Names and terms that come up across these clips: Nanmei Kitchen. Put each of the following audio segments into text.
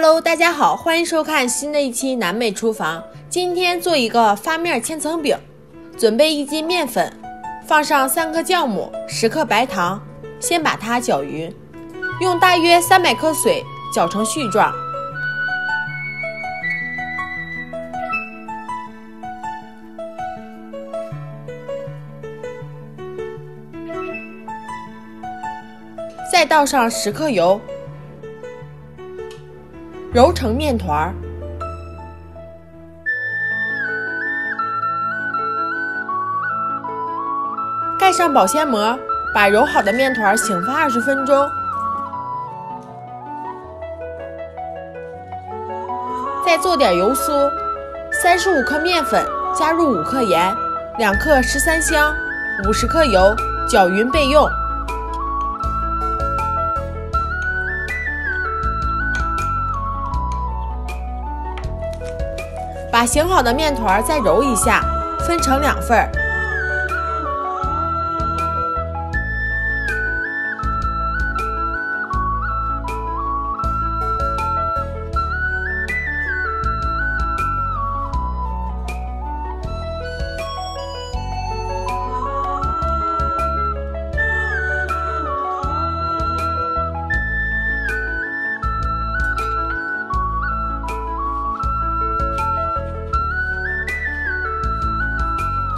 Hello， 大家好，欢迎收看新的一期南美厨房。今天做一个发面千层饼，准备1斤面粉，放上3颗酵母、10克白糖，先把它搅匀，用大约300克水搅成絮状。再倒上10克油，揉成面团。盖上保鲜膜，把揉好的面团醒发20分钟。再做点油酥。35克面粉，加入5克盐，2克13香，50克油，搅匀备用。把醒好的面团再揉一下，分成2份。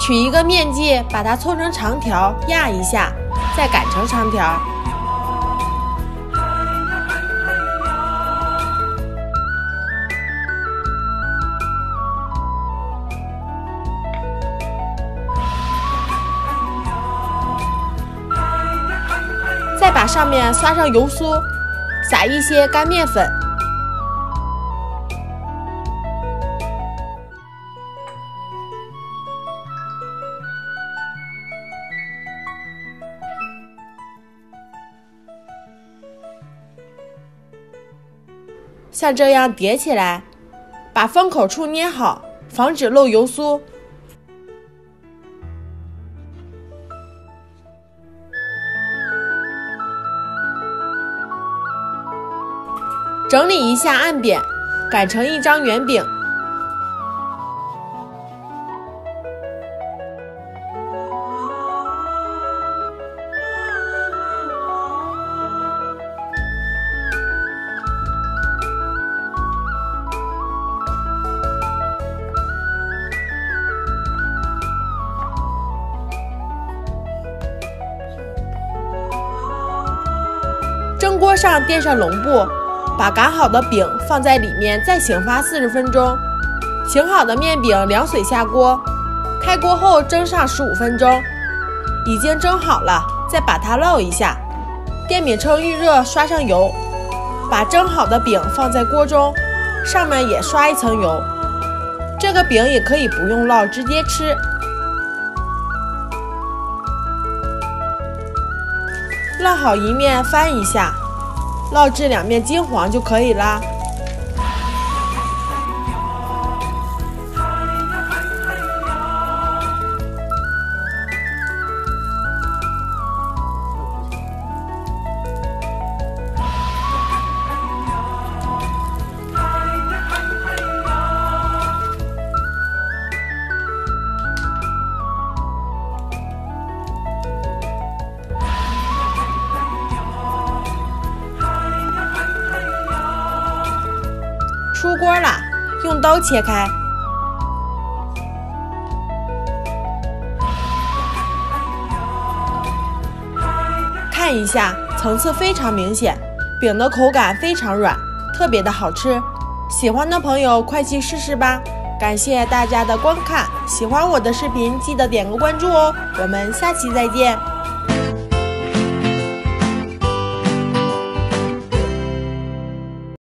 取一个面剂，把它搓成长条，压一下，再擀成长条。再把上面刷上油酥，撒一些干面粉。像这样叠起来，把封口处捏好，防止漏油酥。整理一下案边，擀成一张圆饼。蒸锅上垫上笼布，把擀好的饼放在里面，再醒发40分钟。醒好的面饼凉水下锅，开锅后蒸上15分钟，已经蒸好了，再把它烙一下。电饼铛预热，刷上油，把蒸好的饼放在锅中，上面也刷一层油。这个饼也可以不用烙，直接吃。烙好一面，翻一下，烙至2面金黄就可以啦。出锅了，用刀切开，看一下层次非常明显，饼的口感非常软，特别的好吃。喜欢的朋友快去试试吧！感谢大家的观看，喜欢我的视频记得点个关注哦，我们下期再见。